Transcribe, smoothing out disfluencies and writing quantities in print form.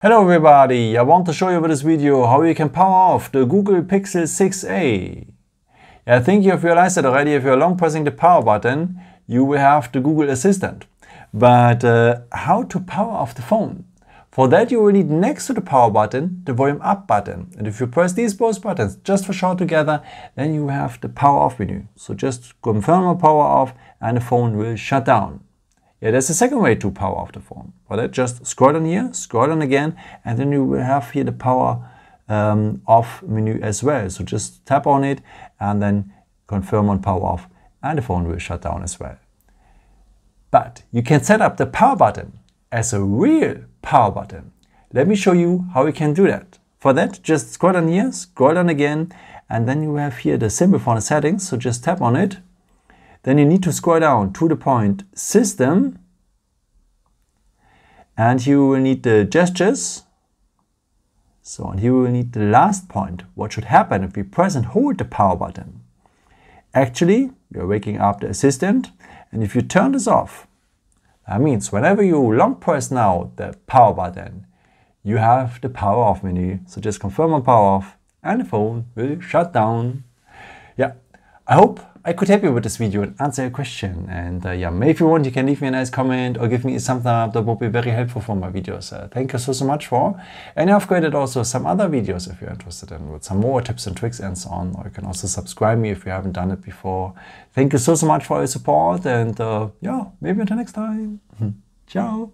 Hello everybody, I want to show you with this video how you can power off the Google Pixel 6a. I think you have realized that already. If you are long pressing the power button, you will have the Google Assistant. But how to power off the phone? For that you will need next to the power button, the volume up button. And if you press these both buttons just for short together, then you have the power off menu. So just confirm or power off and the phone will shut down. Yeah, there's a second way to power off the phone. For that, just scroll down here, scroll down again, and then you will have here the power off menu as well. So just tap on it and then confirm on power off and the phone will shut down as well. But you can set up the power button as a real power button. Let me show you how you can do that. For that, just scroll down here, scroll down again, and then you have here the symbol for the settings. So just tap on it. Then you need to scroll down to the point System, and you will need the gestures. So, and here we will need the last point. What should happen if we press and hold the power button? Actually, we are waking up the assistant, and if you turn this off, that means whenever you long press now the power button, you have the power off menu. So just confirm on power off, and the phone will shut down. Yeah, I hope I could help you with this video and answer your question. And yeah, maybe if you want, you can leave me a nice comment or give me a thumbs up. That would be very helpful for my videos. Thank you so much for. And I've created also some other videos if you're interested in with some more tips and tricks and so on. Or you can also subscribe me if you haven't done it before. Thank you so much for your support. And yeah, maybe until next time. Ciao.